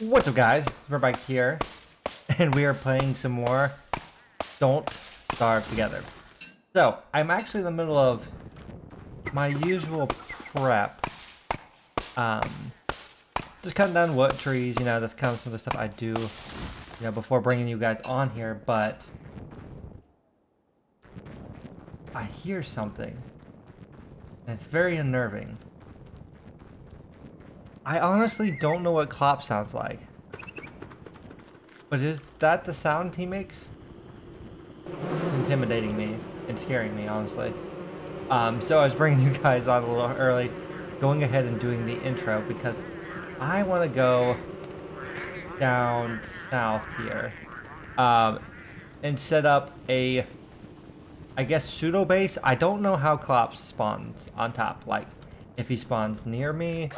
What's up, guys? We're back here, and we are playing some more Don't Starve Together. So, I'm actually in the middle of my usual prep. Just cutting down wood trees, you know, that's kind of some of the stuff I do, you know, before bringing you guys on here, but I hear something, and it's very unnerving. I honestly don't know what Klopp sounds like. But is that the sound he makes? It's intimidating me and scaring me, honestly. So I was bringing you guys on a little early, going ahead and doing the intro because I want to go down south here and set up a, I guess, pseudo base. I don't know how Klopp spawns on top, like if he spawns near me,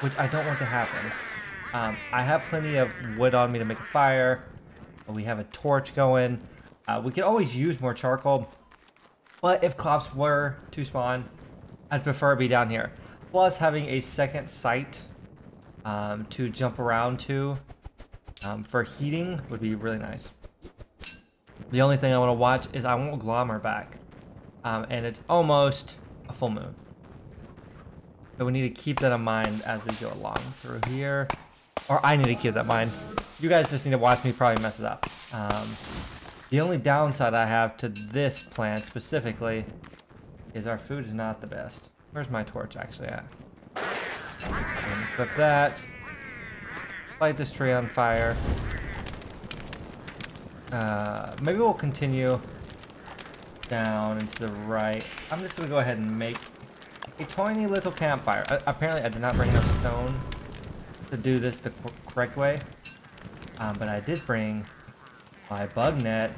which I don't want to happen. I have plenty of wood on me to make a fire. We have a torch going. We could always use more charcoal. But if Klops were to spawn, I'd prefer to be down here. Plus having a second site to jump around to for heating would be really nice. The only thing I want to watch is I want Glommer back. And it's almost a full moon. So we need to keep that in mind as we go along through here. Or I need to keep that in mind. You guys just need to watch me probably mess it up. The only downside I have to this plan specifically is our food is not the best. Where's my torch actually at? Flip that. Light this tree on fire. Maybe we'll continue down and to the right. I'm just going to go ahead and make a tiny little campfire. Apparently I did not bring enough stone to do this the correct way. But I did bring my bug net.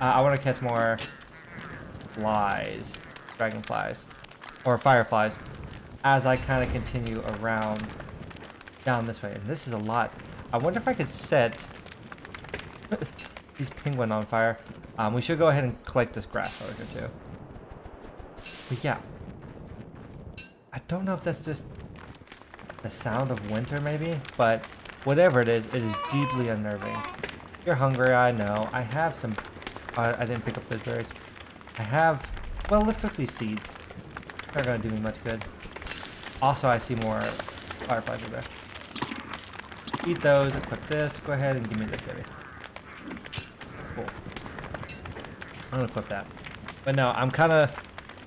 I want to catch more flies. Dragonflies. Or fireflies. As I kind of continue around down this way. And this is a lot. I wonder if I could set these penguin on fire. We should go ahead and collect this grass over here too. But yeah. I don't know if that's just the sound of winter maybe, but whatever it is deeply unnerving. You're hungry, I know. I have some, I didn't pick up those berries. I have, well, let's cook these seeds. They're not gonna do me much good. Also, I see more fireflies over there. Eat those, equip this, go ahead and give me this baby. Cool. I'm gonna equip that. But no, I'm kinda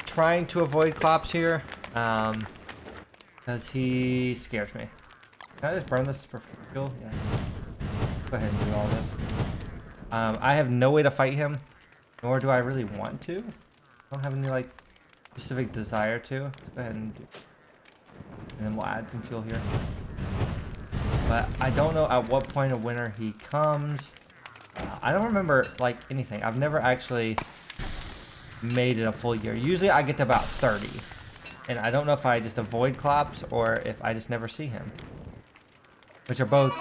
trying to avoid Klops here. Because he scares me. Can I just burn this for fuel? Yeah. Go ahead and do all this. I have no way to fight him, nor do I really want to. I don't have any, like, specific desire to. Let's go ahead and do. And then we'll add some fuel here. But I don't know at what point of winter he comes. I don't remember, like, anything. I've never actually made it a full year. Usually I get to about 30. And I don't know if I just avoid Klops or if I just never see him. Which are both,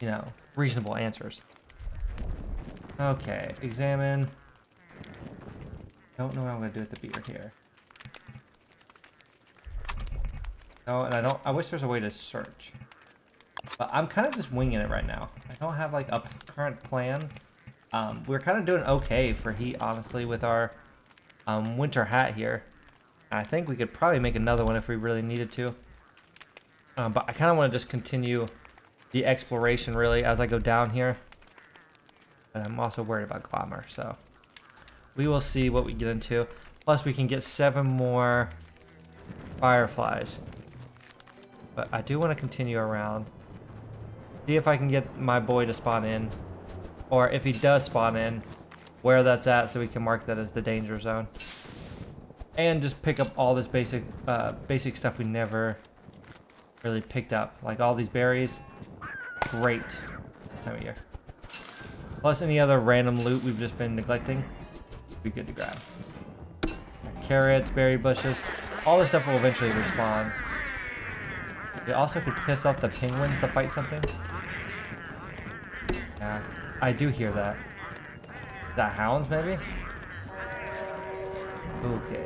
you know, reasonable answers. Okay, examine. Don't know what I'm going to do with the beer here. Oh, and I wish there was a way to search. But I'm kind of just winging it right now. I don't have, like, a current plan. We're kind of doing okay for heat, honestly, with our winter hat here. I think we could probably make another one if we really needed to. But I kind of want to just continue the exploration really as I go down here. But I'm also worried about Glommer, so we will see what we get into. Plus we can get 7 more fireflies. But I do want to continue around. See if I can get my boy to spawn in. Or if he does spawn in, where that's at, so we can mark that as the danger zone, and just pick up all this basic stuff we never really picked up, like all these berries. Great this time of year. Plus any other random loot we've just been neglecting, be good to grab. Carrots, berry bushes, all this stuff will eventually respawn. It also could piss off the penguins to fight something. Yeah, I do hear that. That hounds maybe? Okay.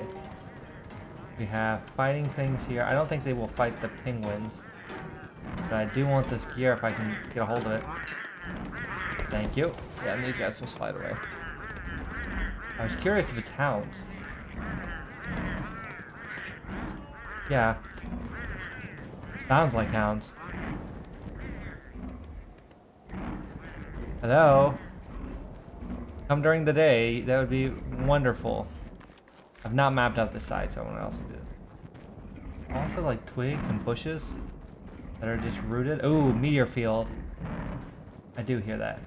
We have fighting things here. I don't think they will fight the penguins. But I do want this gear if I can get a hold of it. Thank you. Yeah, and these guys will slide away. I was curious if it's Hound. Yeah. Sounds like Hounds. Hello? Come during the day, that would be wonderful. I've not mapped out this side, so I want to also do it. Also like twigs and bushes that are just rooted. Ooh, meteor field. I do hear that.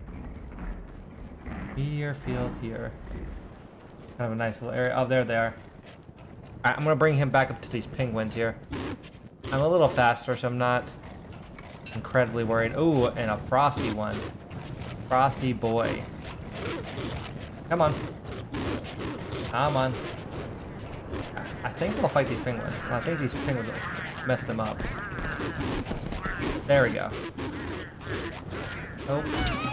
Meteor field here. Kind of a nice little area. Oh, there they are. Alright, I'm gonna bring him back up to these penguins here. I'm a little faster, so I'm not incredibly worried. Ooh, and a frosty one. Frosty boy. Come on. Come on. I think we'll fight these penguins. I think these penguins will mess them up. There we go. Oh.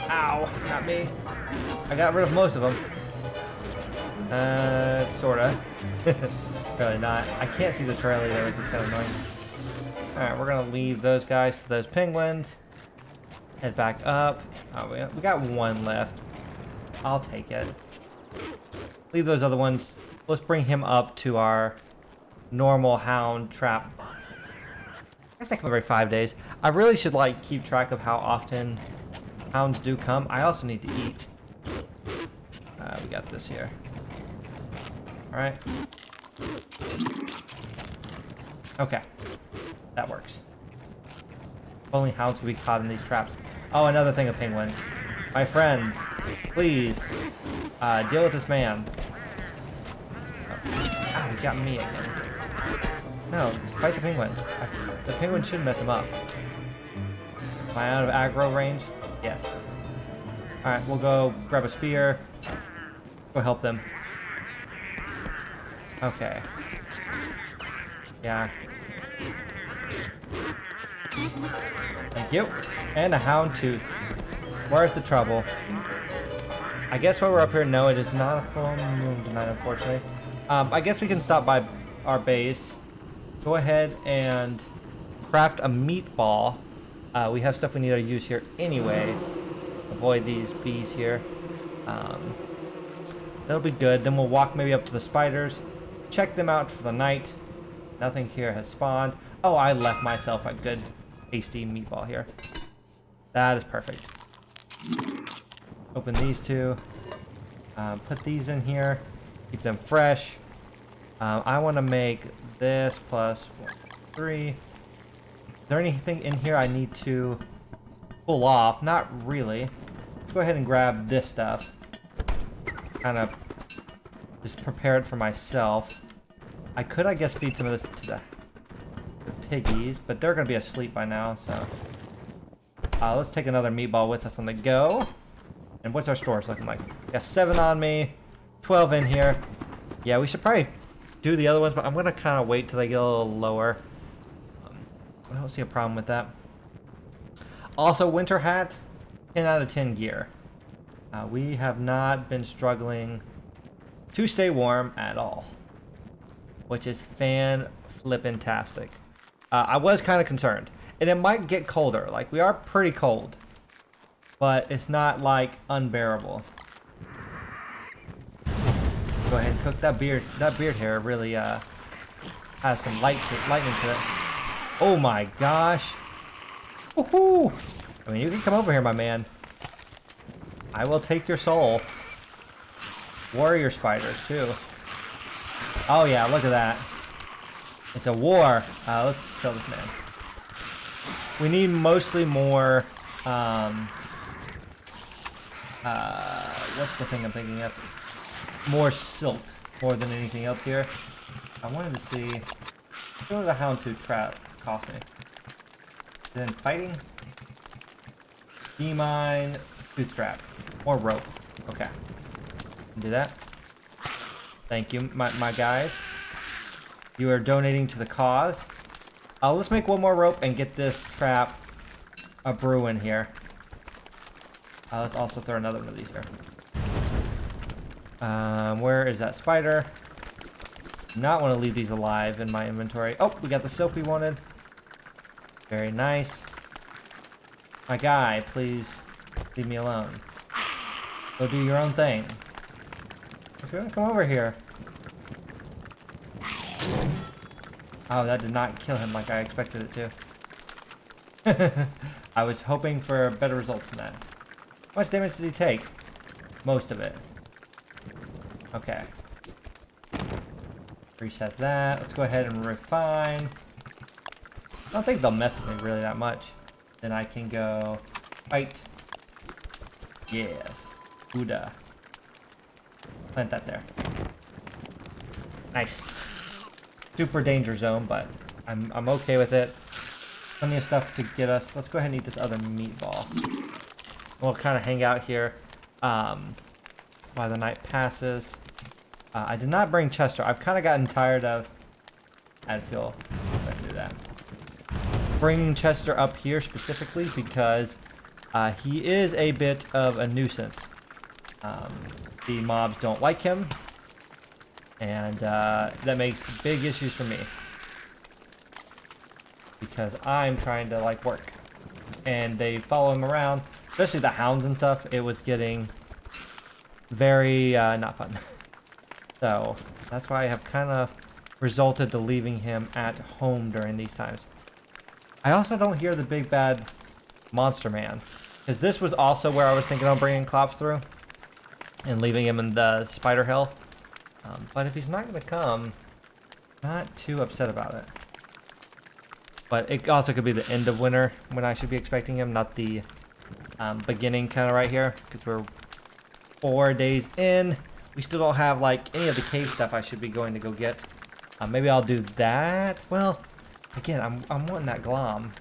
Ow. Not me. I got rid of most of them. Sorta. Really not. I can't see the trail either, which is kind of annoying. Alright, we're gonna leave those guys to those penguins. Head back up. Oh, we got one left. I'll take it. Leave those other ones. Let's bring him up to our normal Hound trap. I guess they come every 5 days. I really should like keep track of how often Hounds do come. I also need to eat. We got this here. All right. Okay, that works. Only Hounds can be caught in these traps. Oh, another thing of penguins. My friends, please, deal with this man. Oh, he got me again. No, fight the penguin. The penguin should mess him up. Am I out of aggro range? Yes. Alright, we'll go grab a spear. Go help them. Okay. Yeah. Thank you. And a hound tooth. Where's the trouble? I guess while we're up here, no, it is not a full moon tonight, unfortunately. I guess we can stop by our base. Go ahead and craft a meatball. We have stuff we need to use here anyway. Avoid these bees here. That'll be good. Then we'll walk maybe up to the spiders. Check them out for the night. Nothing here has spawned. Oh, I left myself a good tasty meatball here. That is perfect. Open these two, put these in here, keep them fresh. I want to make this plus 1, 3. Is there anything in here I need to pull off? Not really. Let's go ahead and grab this stuff. Kind of just prepare it for myself. I could, I guess, feed some of this to the piggies, but they're going to be asleep by now, so... let's take another meatball with us on the go. And what's our stores looking like? Got 7 on me, 12 in here. Yeah, we should probably do the other ones, but I'm gonna kind of wait till they get a little lower. I don't see a problem with that. Also, winter hat, 10 out of 10 gear. We have not been struggling to stay warm at all, which is fan-flippin-tastic. I was kind of concerned. And it might get colder. Like, we are pretty cold. But it's not, like, unbearable. Go ahead and cook that beard. That beard hair really has some lightning to it. Oh, my gosh. Woohoo! I mean, you can come over here, my man. I will take your soul. Warrior spiders, too. Oh, yeah, look at that. It's a war. Let's kill this man. We need mostly more, what's the thing I'm thinking of? More silk, more than anything else here. I wanted to see, what did the hound tooth trap cost me? Then fighting, demine, tooth trap, or rope. Okay, do that. Thank you, my guys. You are donating to the cause. Let's make one more rope and get this trap brewing here. Let's also throw another one of these here. Where is that spider? Not want to leave these alive in my inventory. Oh, we got the silk we wanted. Very nice. My guy, please leave me alone. Go do your own thing. If you want to come over here. Oh, that did not kill him like I expected it to. I was hoping for better results than that. How much damage did he take? Most of it. Okay. Reset that. Let's go ahead and refine. I don't think they'll mess with me really that much. Then I can go fight. Yes. Buddha. Plant that there. Nice. Super danger zone, but I'm okay with it. Plenty of stuff to get us. Let's go ahead and eat this other meatball. We'll kind of hang out here while the night passes. I did not bring Chester. I've kind of gotten tired of... Add fuel. Let's do that. Bringing Chester up here specifically because he is a bit of a nuisance. The mobs don't like him. And that makes big issues for me. Because I'm trying to like work. And they follow him around. Especially the hounds and stuff. It was getting very not fun. So that's why I have kind of resulted to leaving him at home during these times. I also don't hear the big bad monster man. Because this was also where I was thinking on bringing Clops through. And leaving him in the spider hill. But if he's not going to come, not too upset about it. But it also could be the end of winter when I should be expecting him, not the beginning kind of right here. Because we're 4 days in. We still don't have like any of the cave stuff I should be going to go get. Maybe I'll do that. Well, again, I'm wanting that glom.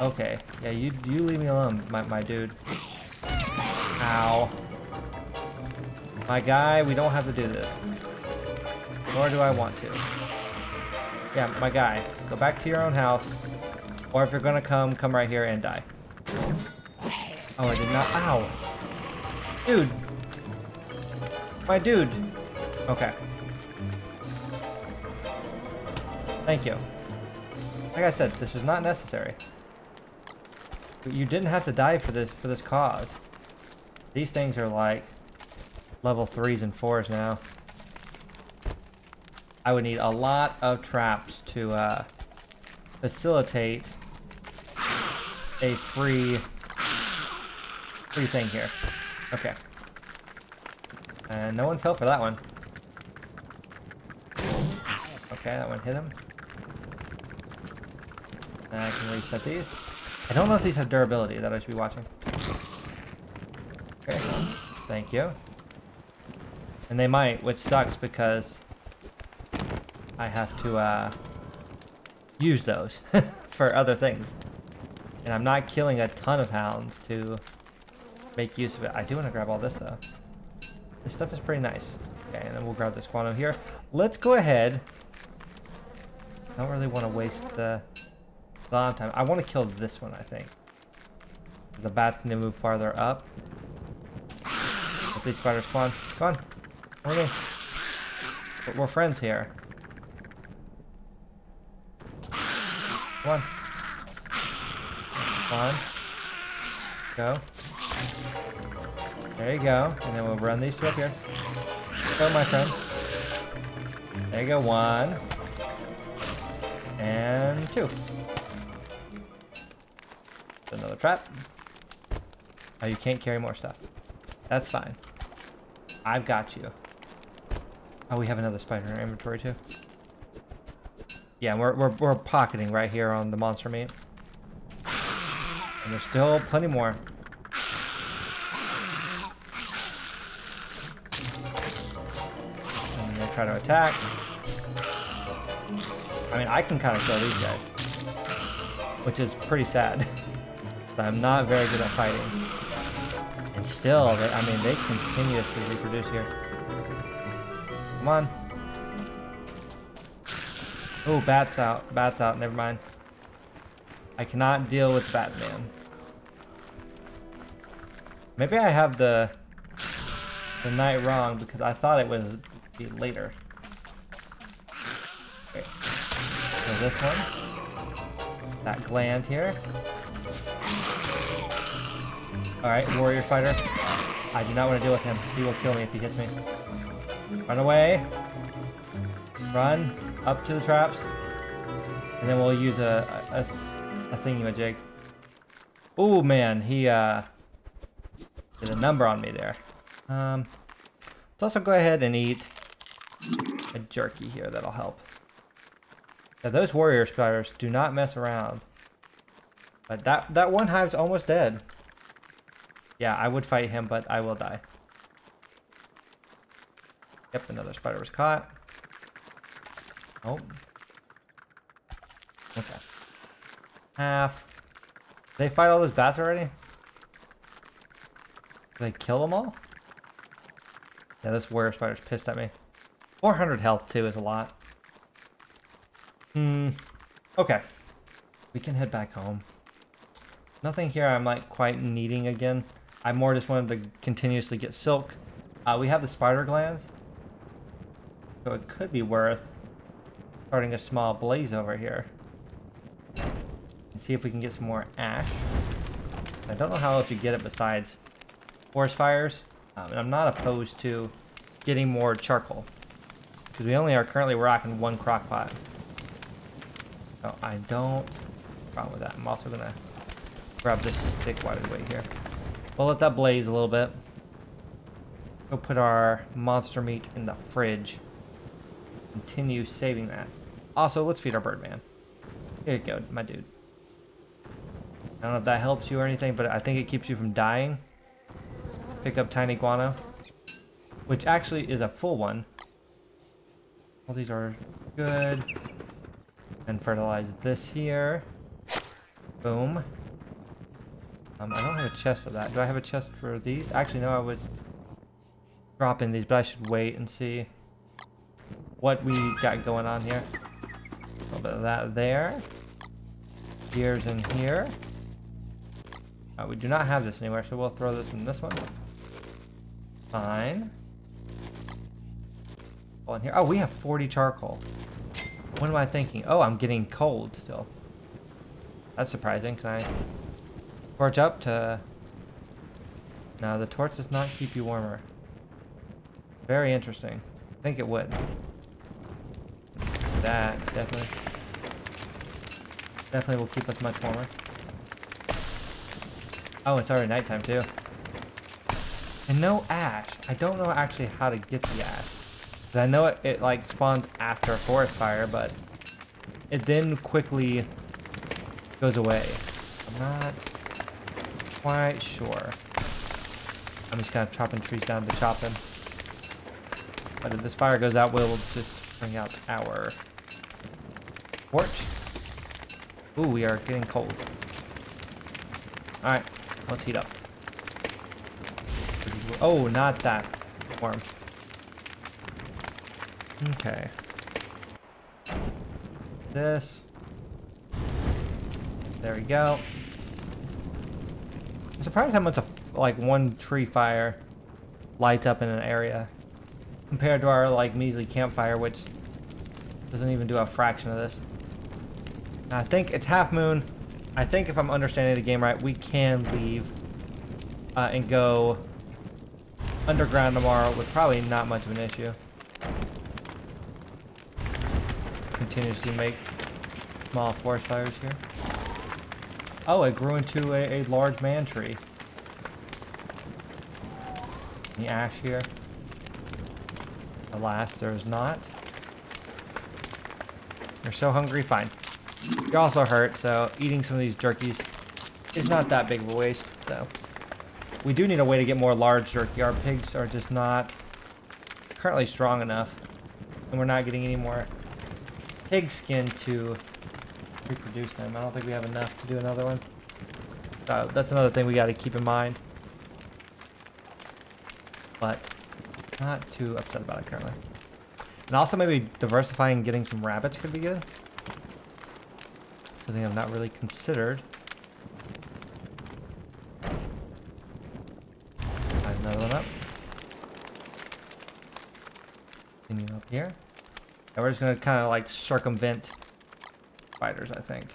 Okay. Yeah, you leave me alone, my dude. Ow. My guy, we don't have to do this. Nor do I want to. Yeah, my guy, go back to your own house. Or if you're gonna come, come right here and die. Oh, I did not. Ow. Dude. My dude. Okay. Thank you. Like I said, this was not necessary. But you didn't have to die for this cause. These things are like... Level 3s and 4s now. I would need a lot of traps to facilitate a free thing here. Okay. And no one fell for that one. Okay, that one hit him. And I can reset these. I don't know if these have durability that I should be watching. Okay, thank you. And they might, which sucks because I have to use those for other things. And I'm not killing a ton of hounds to make use of it. I do want to grab all this though. This stuff is pretty nice. Okay, and then we'll grab this guano here. Let's go ahead. I don't really want to waste the long time. I want to kill this one, I think. The bats need to move farther up. Let these spiders spawn. Come on. Okay. But we're friends here. Come on. Come on. Go. There you go. And then we'll run these two up here. Go, my friend. There you go. One. And two. Another trap. Oh, you can't carry more stuff. That's fine. I've got you. Oh, we have another spider in our inventory too. Yeah, we're pocketing right here on the monster meat. And there's still plenty more. And they try to attack. I mean, I can kind of kill these guys, which is pretty sad. I'm not very good at fighting. And still, I mean, they continuously reproduce here. Come on. Oh, bats out. Bats out. Never mind. I cannot deal with Batman. Maybe I have the night wrong because I thought it would be later. Okay. So this one. That gland here. Alright, warrior fighter. I do not want to deal with him. He will kill me if he gets me. Run away. Run up to the traps. And then we'll use a thingamajig. Oh man, he did a number on me there. Let's also go ahead and eat a jerky here. That'll help. Now, those warrior spiders do not mess around. But that one hive's almost dead. Yeah, I would fight him, but I will die. Yep, another spider was caught. Oh. Okay. Half. Did they fight all those bats already? Did they kill them all? Yeah, this warrior spider's pissed at me. 400 health, too, is a lot. Okay. We can head back home. Nothing here I'm, like, quite needing again. I more just wanted to continuously get silk. We have the spider glands. So it could be worth starting a small blaze over here. And see if we can get some more ash. I don't know how else you get it besides forest fires. And I'm not opposed to getting more charcoal. Because we only are currently rocking one crock pot. So I don't have a problem with that. I'm also going to grab this stick while we wait here. We'll let that blaze a little bit. We'll put our monster meat in the fridge. Continue saving that. Also, let's feed our Birdman. Here you go, my dude. I don't know if that helps you or anything, but I think it keeps you from dying. Pick up tiny guano, which actually is a full one. All these are good. And fertilize this here. Boom. I don't have a chest of that. Do I have a chest for these? Actually, no, I was dropping these, but I should wait and see what we got going on here. A little bit of that there. Gears in here. We do not have this anywhere, so we'll throw this in this one. Fine. All in here. Oh, we have 40 charcoal. What am I thinking? Oh, I'm getting cold still. That's surprising. Can I torch up to... No, the torch does not keep you warmer. Very interesting. I think it would. That definitely will keep us much warmer. Oh, it's already nighttime too. And no ash. I don't know actually how to get the ash. Cause I know it like spawned after a forest fire, but it then quickly goes away. I'm not quite sure. I'm just kind of chopping trees down to chop them. But if this fire goes out, we'll just bring out our torch. Ooh, we are getting cold. All right. Let's heat up. Oh, not that warm. Okay. This. There we go. I'm surprised how much like one tree fire lights up in an area compared to our like measly campfire, which doesn't even do a fraction of this. I think it's half moon. I think if I'm understanding the game right, we can leave and go underground tomorrow with probably not much of an issue. Continuously make small forest fires here. Oh, it grew into a large man tree. Any ash here? Alas, there's not. You're so hungry, fine. You're also hurt, so eating some of these jerkies is not that big of a waste. So we do need a way to get more large jerky. Our pigs are just not currently strong enough, and we're not getting any more pig skin to reproduce them. I don't think we have enough to do another one. So that's another thing we got to keep in mind, but not too upset about it currently. And also maybe diversifying and getting some rabbits could be good. Something I've not really considered. Find another one up. Continue up here. And we're just gonna kind of like circumvent spiders, I think.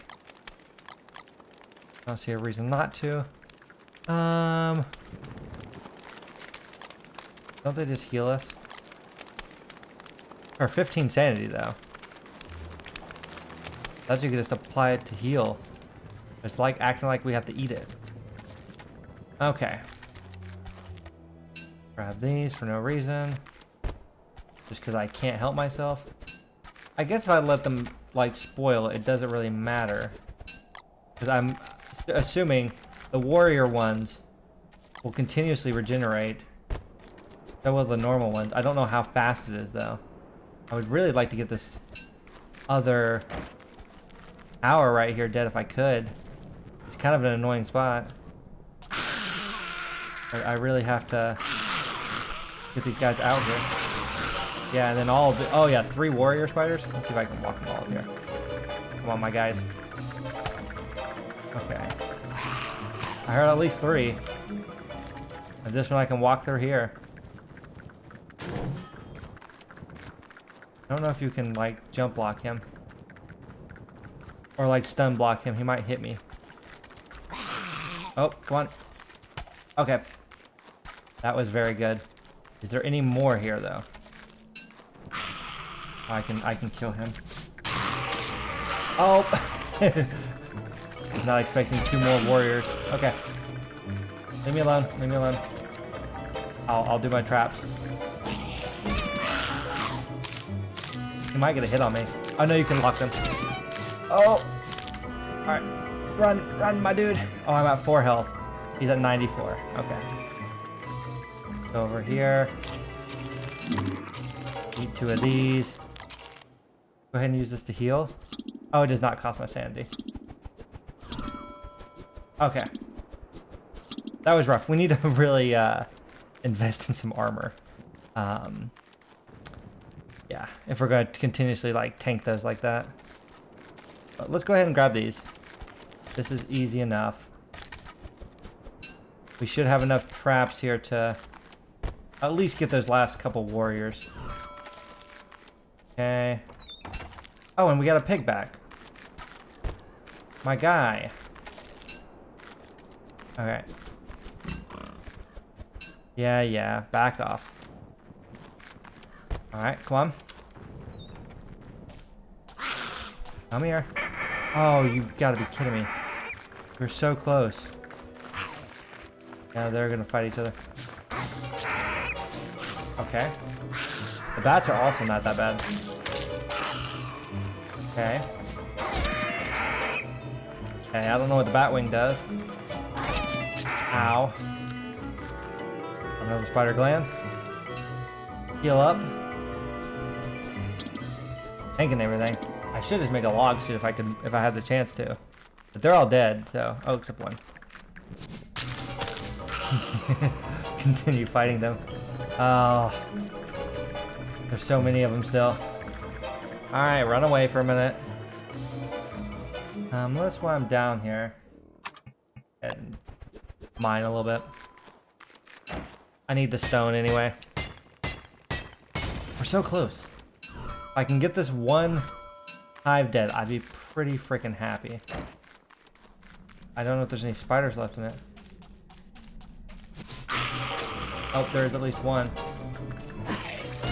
I don't see a reason not to. Don't they just heal us? Or 15 sanity though. That's you can just apply it to heal. It's like acting like we have to eat it. Okay. Grab these for no reason. Just because I can't help myself. I guess if I let them like spoil, it doesn't really matter. Because I'm assuming the warrior ones will continuously regenerate. So will the normal ones. I don't know how fast it is though. I would really like to get this other hour right here dead if I could. It's kind of an annoying spot. But I really have to get these guys out here. Yeah, and then all of the, oh yeah, 3 warrior spiders. Let's see if I can walk them all up here. Come on, my guys. Okay. I heard at least 3. And this one I can walk through here. I don't know if you can like jump block him. Or like stun block him, he might hit me. Oh, come on. Okay. That was very good. Is there any more here though? Oh, I can kill him. Oh! Not expecting 2 more warriors. Okay. Leave me alone, leave me alone. I'll do my traps. He might get a hit on me. Oh no, you can lock them. Oh! Alright. Run, run, my dude. Oh, I'm at 4 health. He's at 94. Okay. Go over here. Eat 2 of these. Go ahead and use this to heal. Oh, it does not cost my sanity. Okay. That was rough. We need to really invest in some armor. Yeah, if we're going to continuously like tank those like that. But let's go ahead and grab these. This is easy enough. We should have enough traps here to at least get those last couple warriors. Okay. Oh, and we got a pig back. My guy. Okay. Yeah, yeah, back off. All right, come on. Come here. Oh, you've got to be kidding me. We're so close. Now they're going to fight each other. Okay. The bats are also not that bad. Okay. Okay, I don't know what the bat wing does. Ow. Another spider gland. Heal up. Tanking everything. I should just make a log suit if I had the chance to. But they're all dead, so oh, except one. Continue fighting them. Oh, there's so many of them still. All right, run away for a minute. That's why I'm down here. And mine a little bit. I need the stone anyway. We're so close. I can get this one hive dead, I'd be pretty freaking happy. I don't know if there's any spiders left in it. Oh, there's at least one.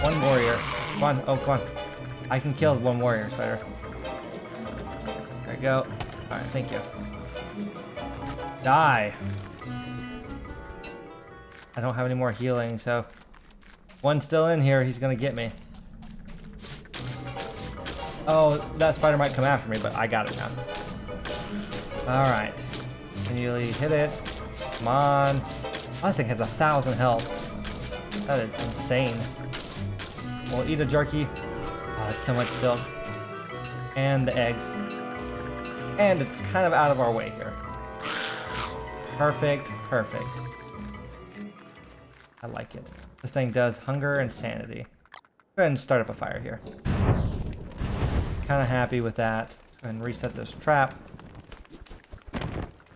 One warrior. Come on, oh, come on. I can kill 1 warrior spider. There you go. All right, thank you. Die. I don't have any more healing, so one's still in here, he's gonna get me. Oh, that spider might come after me, but I got it now. Alright. Continually hit it. Come on. Oh, this thing has 1,000 health. That is insane. We'll eat a jerky. Oh, it's so much silk. And the eggs. And it's kind of out of our way here. Perfect, perfect. I like it. This thing does hunger and sanity. Go ahead and start up a fire here. Kind of happy with that, and reset this trap,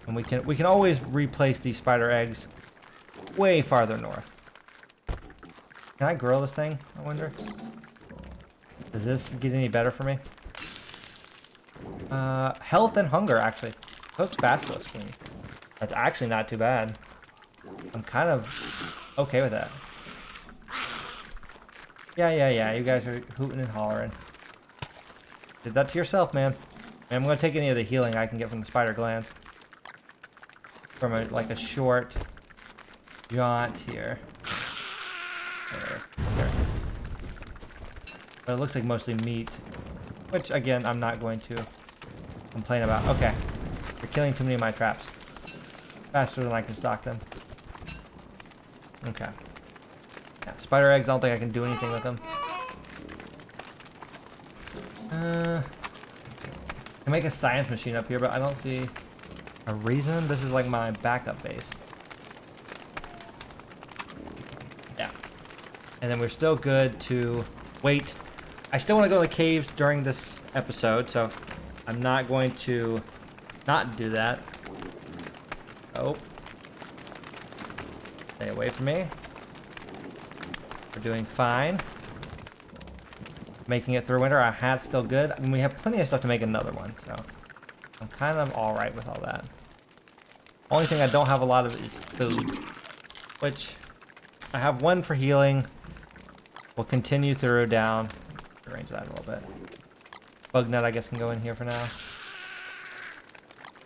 and we can always replace these spider eggs way farther north. Can I grill this thing? I wonder. Does this get any better for me? Health and hunger actually. Cooked basilisk wing. That's actually not too bad. I'm kind of okay with that. Yeah. You guys are hooting and hollering. Did that to yourself, man. I'm going to take any of the healing I can get from the spider gland. From a, like a short jaunt here. There. But it looks like mostly meat. Which, again, I'm not going to complain about. Okay. They're killing too many of my traps. Faster than I can stock them. Okay. Yeah, spider eggs, I don't think I can do anything with them. I can make a science machine up here, but I don't see a reason. This is like my backup base. Yeah. And then we're still good to wait. I still want to go to the caves during this episode, so I'm not going to not do that. Oh. Stay away from me. We're doing fine. Making it through winter. Our hat's still good. I mean, we have plenty of stuff to make another one, so I'm kind of all right with all that. Only thing I don't have a lot of is food, which I have one for healing. We'll continue through down. Arrange that a little bit. Bug net, I guess, can go in here for now.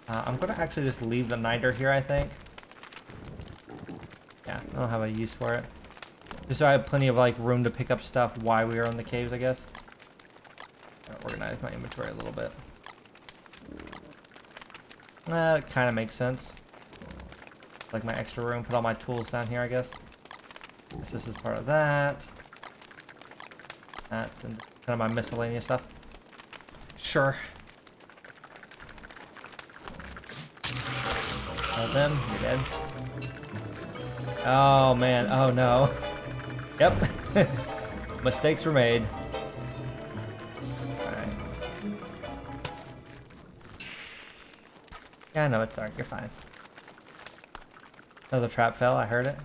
I'm gonna actually just leave the niter here, I think. Yeah, I don't have a use for it. Just so I have plenty of like room to pick up stuff while we are in the caves, I guess. I'm gonna organize my inventory a little bit. That kind of makes sense. Like my extra room, put all my tools down here, I guess. This is part of that. That and kind of my miscellaneous stuff. Sure. Hold them, you're dead. Oh man, oh no. Yep. Mistakes were made. Alright. Yeah, I know it's dark, you're fine. Another trap fell, I heard it.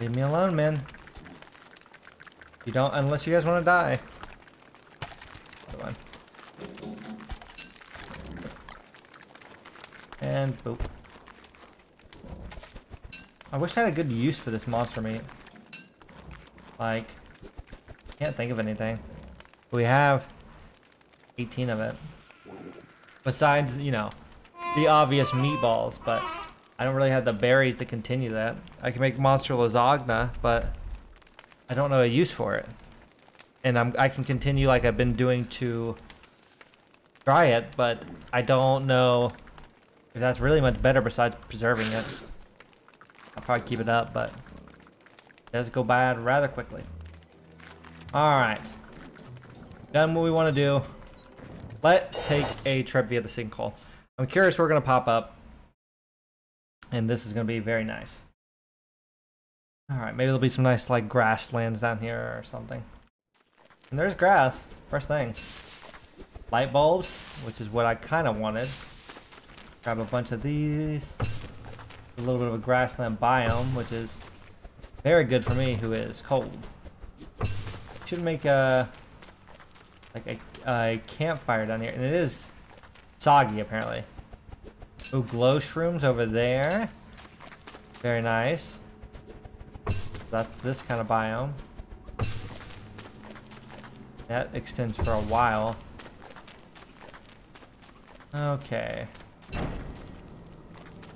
Leave me alone, man. You don't, unless you guys want to die. Another one. And boop. I wish I had a good use for this monster meat. Like, can't think of anything. We have 18 of it. Besides, you know, the obvious meatballs, but I don't really have the berries to continue that. I can make monster lasagna, but I don't know a use for it. And I can continue like I've been doing to try it, but I don't know if that's really much better besides preserving it. I'll probably keep it up, but it does go bad rather quickly. Alright. Done what we want to do. Let's take a trip via the sinkhole. I'm curious where we're going to pop up. And this is going to be very nice. Alright, maybe there'll be some nice, like, grasslands down here or something. And there's grass. First thing. Light bulbs, which is what I kind of wanted. Grab a bunch of these. A little bit of a grassland biome, which is very good for me who is cold. Should make a campfire down here, and it is soggy apparently. Oh, glow shrooms over there, very nice. That's this kind of biome. That extends for a while. Okay.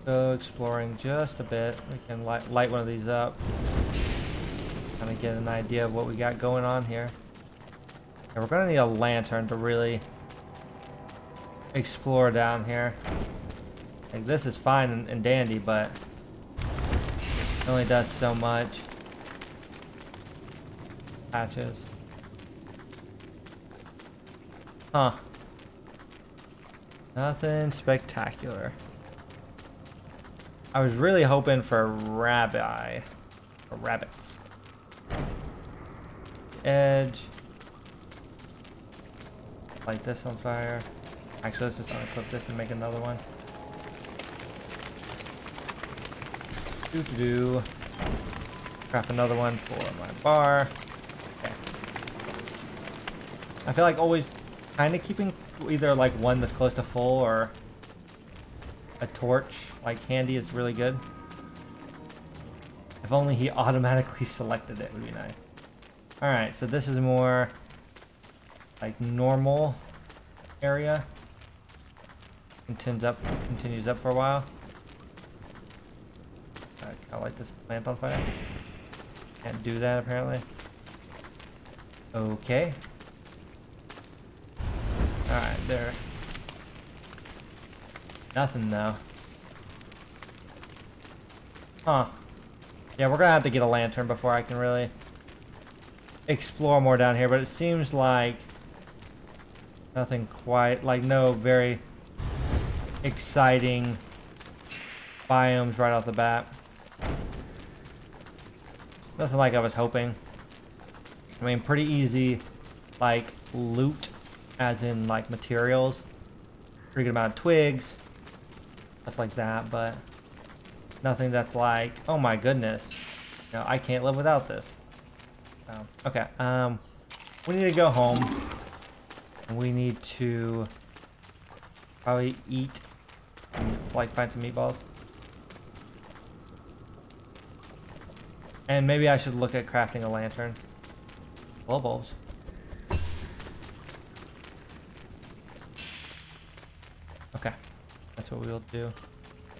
So exploring just a bit. We can light one of these up. Kind of get an idea of what we got going on here. And we're gonna need a lantern to really explore down here. Like this is fine and dandy, but it only does so much. Patches. Huh. Nothing spectacular. I was really hoping for rabbits. Edge. Light this on fire. Actually, let's just unclip this and make another one. Craft another one for my bar. Okay. I feel like always kind of keeping either like one that's close to full or a torch like handy is really good. If only he automatically selected it, would be nice. Alright, so this is more like normal area. Continues up for a while. Alright, I light this plant on fire. Can't do that apparently. Okay. Alright, there. Nothing though. Huh. Yeah, we're gonna have to get a lantern before I can really explore more down here, but it seems like nothing quite, like no very exciting biomes right off the bat. Nothing like I was hoping. I mean, pretty easy, like loot, as in like materials. Pretty good amount of twigs, stuff like that, but nothing that's like, oh my goodness, no, I can't live without this. Okay, we need to go home. And we need to probably eat and like find some meatballs. And maybe I should look at crafting a lantern. Blow bulbs. Okay, that's what we will do.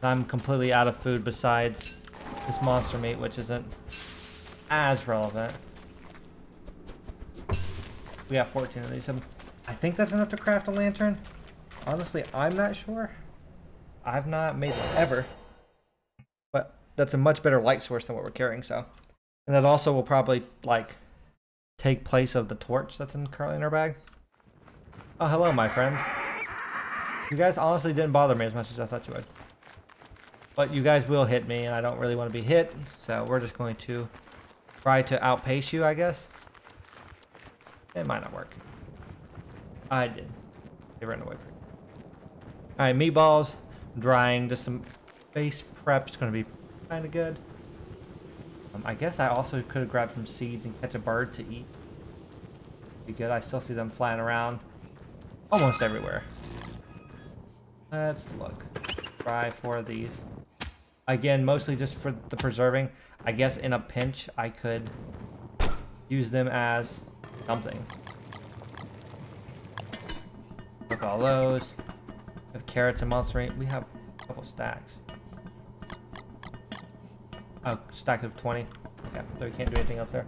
I'm completely out of food besides this monster meat, which isn't as relevant. We got 14 of these. So I think that's enough to craft a lantern. Honestly, I'm not sure. I've not made one ever. But that's a much better light source than what we're carrying, so. And that also will probably, like, take place of the torch that's currently in our bag. Oh, hello, my friends. You guys honestly didn't bother me as much as I thought you would. But you guys will hit me, and I don't really want to be hit. So we're just going to try to outpace you, I guess. It might not work. I did. They ran away. Alright, meatballs. Drying. Just some base prep. It's going to be kind of good. I guess I also could have grabbed some seeds and catch a bird to eat. Be good. I still see them flying around almost everywhere. Let's look. Try 4 of these. Again, mostly just for the preserving. I guess in a pinch, I could use them as something. Look at all those. We have carrots and monster meat. We have a couple stacks. Oh, stack of 20. Okay, so we can't do anything else there.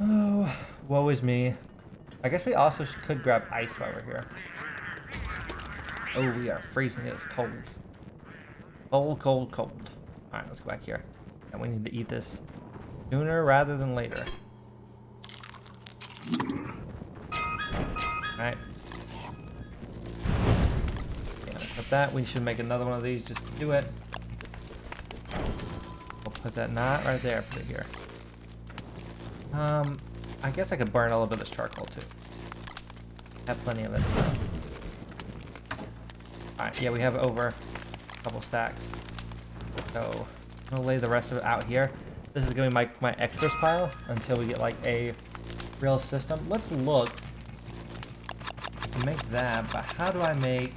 Oh, woe is me. I guess we also could grab ice while we're here. Oh, we are freezing. It's cold. Cold, cold, cold. Alright, let's go back here. And we need to eat this sooner rather than later. Alright. Yeah, with that, we should make another one of these just to do it. We'll put that knot right there, put it here. I guess I could burn a little bit of this charcoal too. Have plenty of it. Alright, yeah, we have over a couple stacks. So, I'm gonna lay the rest of it out here. This is gonna be my extras pile until we get like a real system. Let's look. Make that, but how do I make,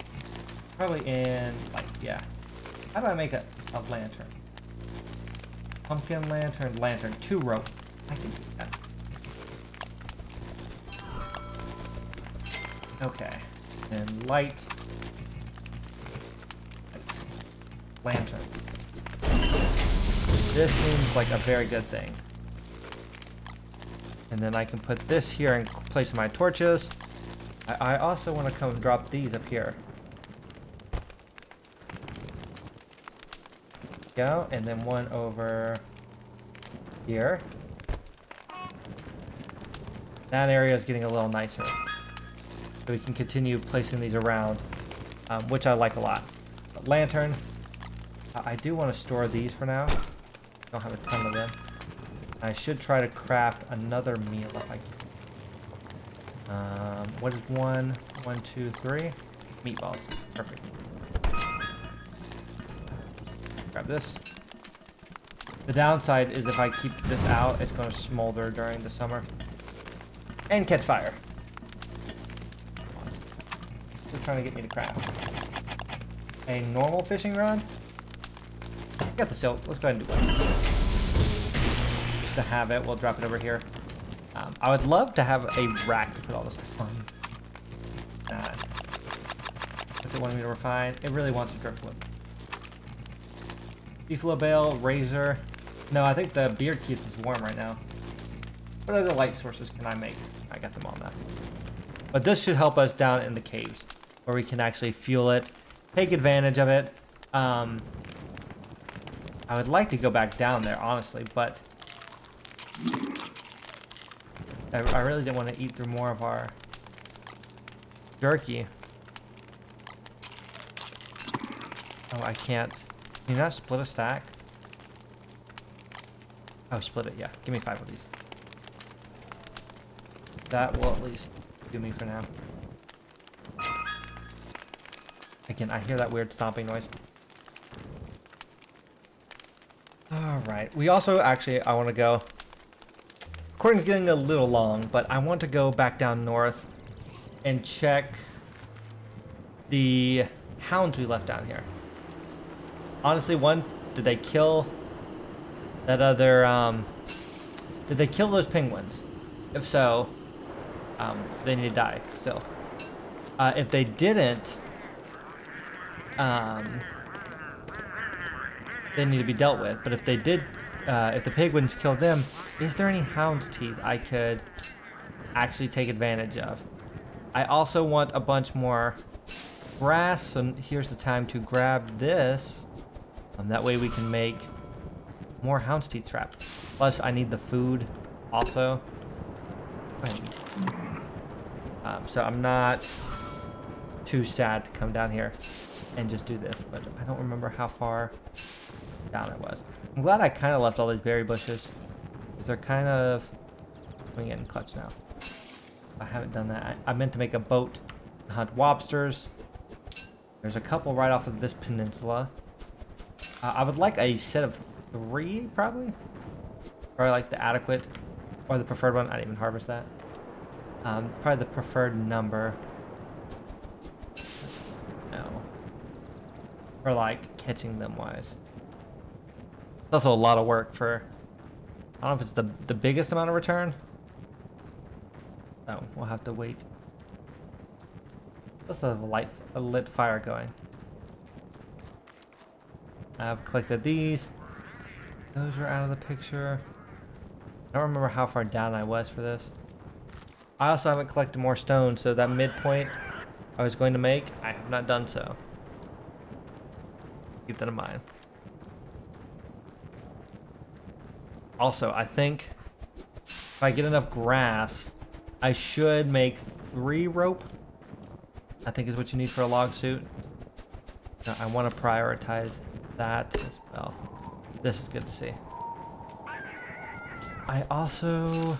probably in, like, yeah, how do I make a lantern? Pumpkin lantern, lantern, 2 rope. I can do that. Okay, and light, lantern. This seems like a very good thing. And then I can put this here in place of my torches. I also want to come drop these up here. Go, and then one over here. That area is getting a little nicer. So we can continue placing these around, which I like a lot. But lantern. I do want to store these for now. I don't have a ton of them. I should try to craft another meal if I can. What is one? 1, 2, 3. Meatballs. Perfect. Grab this. The downside is if I keep this out, it's going to smolder during the summer. and catch fire. Just trying to get me to craft a normal fishing rod. Got the silk. Let's go ahead and do one. Just to have it, we'll drop it over here. I would love to have a rack to put all this stuff on. What's it wanting me to refine? It really wants a driftwood. Beefalo bale, razor. No, I think the beard keeps us warm right now. What other light sources can I make? I got them all now. But this should help us down in the caves, where we can actually fuel it, take advantage of it. I would like to go back down there, honestly, but I really didn't want to eat through more of our jerky. Oh, I can't. Can you not split a stack? Oh, split it, yeah. Give me 5 of these. That will at least do me for now. Again, I hear that weird stomping noise. Alright, we also actually, I want to go... Recording's getting a little long, but I want to go back down north and check the hounds we left down here. Honestly, one, did they kill that other, did they kill those penguins? If so, they need to die still. If they didn't, they need to be dealt with. But if they did, if the penguins killed them, is there any hound's teeth I could actually take advantage of? I also want a bunch more grass, so here's the time to grab this. That way we can make more hound's teeth trap. Plus, I need the food also. So I'm not too sad to come down here and just do this, but I don't remember how far down it was. I'm glad I kind of left all these berry bushes, because they're kind of coming in clutch now. I haven't done that. I meant to make a boat to hunt lobsters. There's a couple right off of this peninsula. I would like a set of 3, probably. Probably like the adequate, or the preferred one. I didn't even harvest that. Probably the preferred number. No. For like catching them wise. It's also a lot of work for, I don't know if it's the biggest amount of return. Oh, we'll have to wait. Let's have a lit fire going. I've collected these. Those are out of the picture. I don't remember how far down I was for this. I also haven't collected more stone, so that midpoint I was going to make, I have not done so. Keep that in mind. Also, I think if I get enough grass, I should make 3 rope. I think is what you need for a log suit. No, I want to prioritize that as well. This is good to see. I also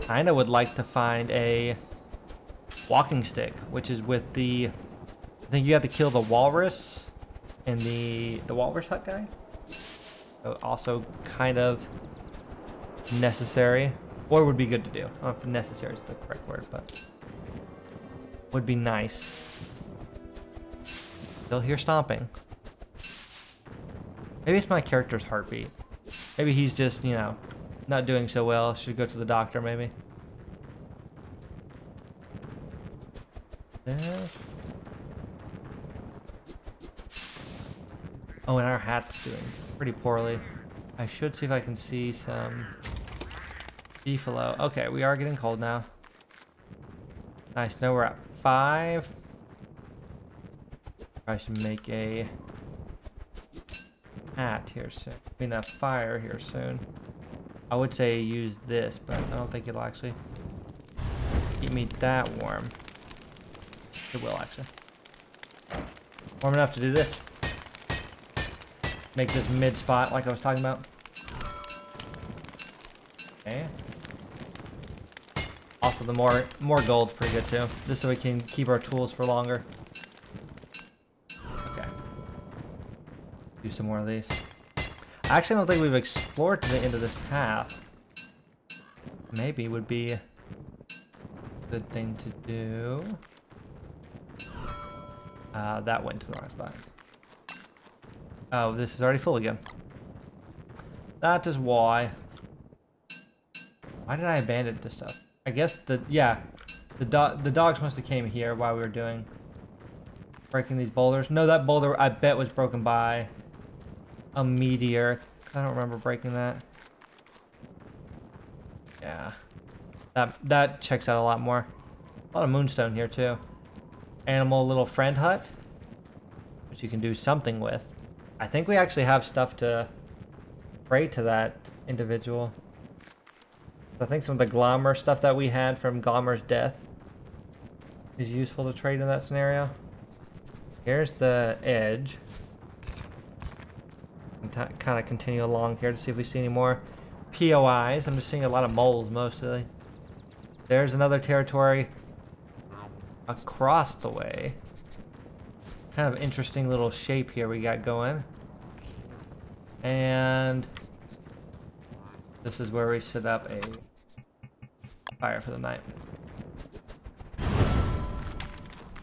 kind of would like to find a walking stick, which is with the, I think you have to kill the walrus and the walrus hut guy. So also kind of necessary, or would be good to do. I don't know if necessary is the correct word, but would be nice. Still hear stomping. Maybe it's my character's heartbeat. Maybe he's just, you know, not doing so well. Should go to the doctor, maybe. Oh, and our hat's doing pretty poorly. I should see if I can see some beefalo. Okay, we are getting cold now. Nice, now we're at 5. I should make a hat here soon. I mean, a fire here soon. I would say use this, but I don't think it'll actually keep me that warm. It will actually. Warm enough to do this. Make this mid spot like I was talking about. Okay. Also, the more gold's pretty good too, just so we can keep our tools for longer. Okay. Do some more of these. I actually don't think we've explored to the end of this path. Maybe would be good thing to do. That went to the wrong spot. Oh, this is already full again. That is why. Why did I abandon this stuff? I guess the, yeah, the dogs must have came here while we were doing, breaking these boulders. No, that boulder I bet was broken by a meteor. I don't remember breaking that. Yeah, that checks out a lot more. A lot of moonstone here too. Animal little friend hut, which you can do something with. I think we actually have stuff to pray to that individual. I think some of the Glommer stuff that we had from Glommer's death is useful to trade in that scenario. Here's the edge. Kind of continue along here to see if we see any more POIs. I'm just seeing a lot of moles mostly. There's another territory across the way. Kind of interesting little shape here we got going. And this is where we set up a fire for the night.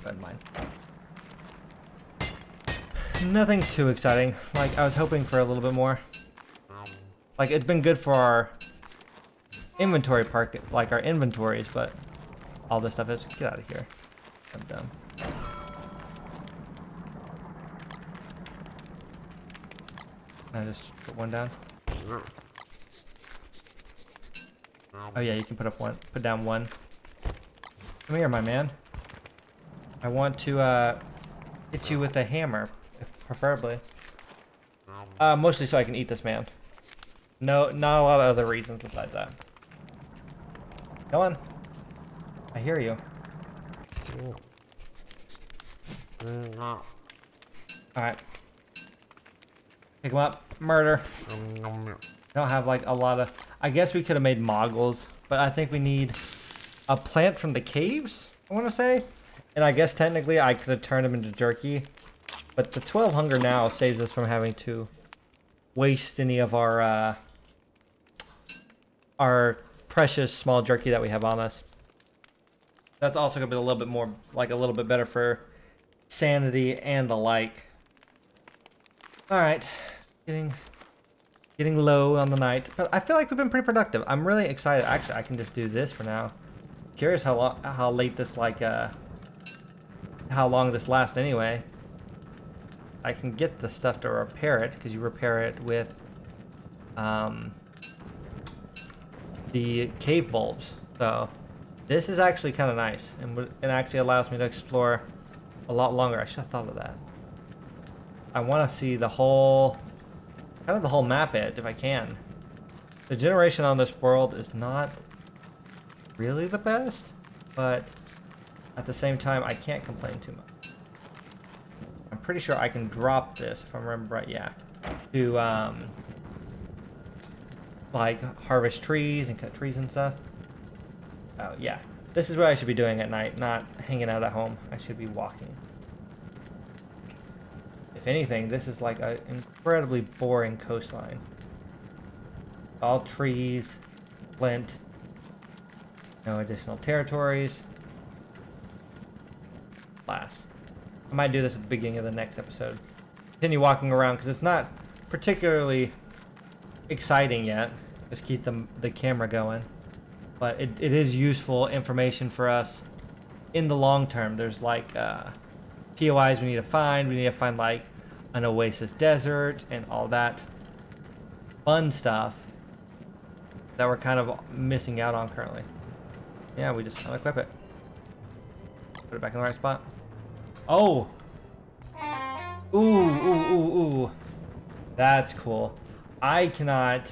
Red mine. Nothing too exciting. Like, I was hoping for a little bit more. Like, it's been good for our inventory park, like our inventories, but all this stuff is, get out of here. I'm dumb. I just put one down. Oh yeah, you can put up one, put down one. Come here, my man. I want to hit you with a hammer, preferably. Mostly so I can eat this man. No, not a lot of other reasons besides that. Come on. I hear you. All right. Pick him up. Murder. Don't have like a lot of. I guess we could have made moggles, but I think we need a plant from the caves, I want to say. And I guess technically I could have turned them into jerky, but the 12 hunger now saves us from having to waste any of our precious small jerky that we have on us. That's also gonna be a little bit more, like a little bit better for sanity and the like. All right, getting low on the night, but I feel like we've been pretty productive. I'm really excited. Actually, I can just do this for now. Curious how late this, like, how long this lasts anyway. I can get the stuff to repair it, because you repair it with the cave bulbs. So this is actually kind of nice, and it actually allows me to explore a lot longer. I should have thought of that. I want to see the whole, kind of the whole map if I can. The generation on this world is not really the best, but at the same time, I can't complain too much. I'm pretty sure I can drop this, if I remember right, yeah. To, like, harvest trees and cut trees and stuff. Oh, yeah. This is what I should be doing at night, not hanging out at home. I should be walking. If anything, this is like an incredibly boring coastline. All trees, flint, no additional territories. Glass. I might do this at the beginning of the next episode. Continue walking around because it's not particularly exciting yet. Just keep the camera going. But it is useful information for us in the long term. There's like POIs we need to find. We need to find like an oasis desert and all that fun stuff that we're kind of missing out on currently. Yeah, we just unequip it. Put it back in the right spot. Oh! Ooh, ooh, ooh, ooh. That's cool. I cannot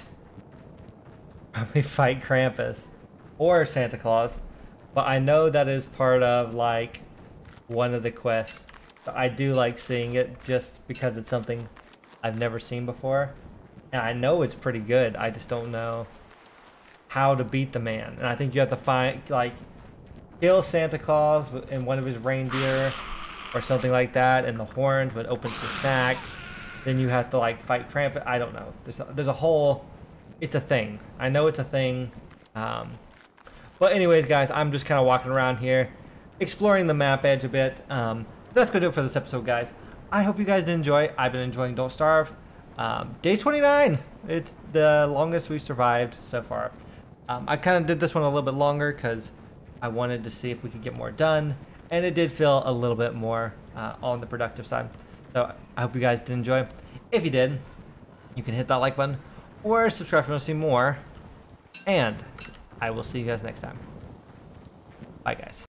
probably fight Krampus or Santa Claus, but I know that is part of like one of the quests. But I do like seeing it just because it's something I've never seen before. And I know it's pretty good. I just don't know how to beat the man. And I think you have to find, like, kill Santa Claus and one of his reindeer or something like that, and the horns would open the sack. Then you have to, like, fight Krampus. I don't know. There's a whole, it's a thing. I know it's a thing. But anyways, guys, I'm just kind of walking around here, exploring the map edge a bit. That's going to do it for this episode, guys. I hope you guys did enjoy. I've been enjoying Don't Starve. Day 29. It's the longest we've survived so far. I kind of did this one a little bit longer because I wanted to see if we could get more done. And it did feel a little bit more on the productive side. So I hope you guys did enjoy. If you did, you can hit that like button or subscribe if you want to see more. And I will see you guys next time. Bye, guys.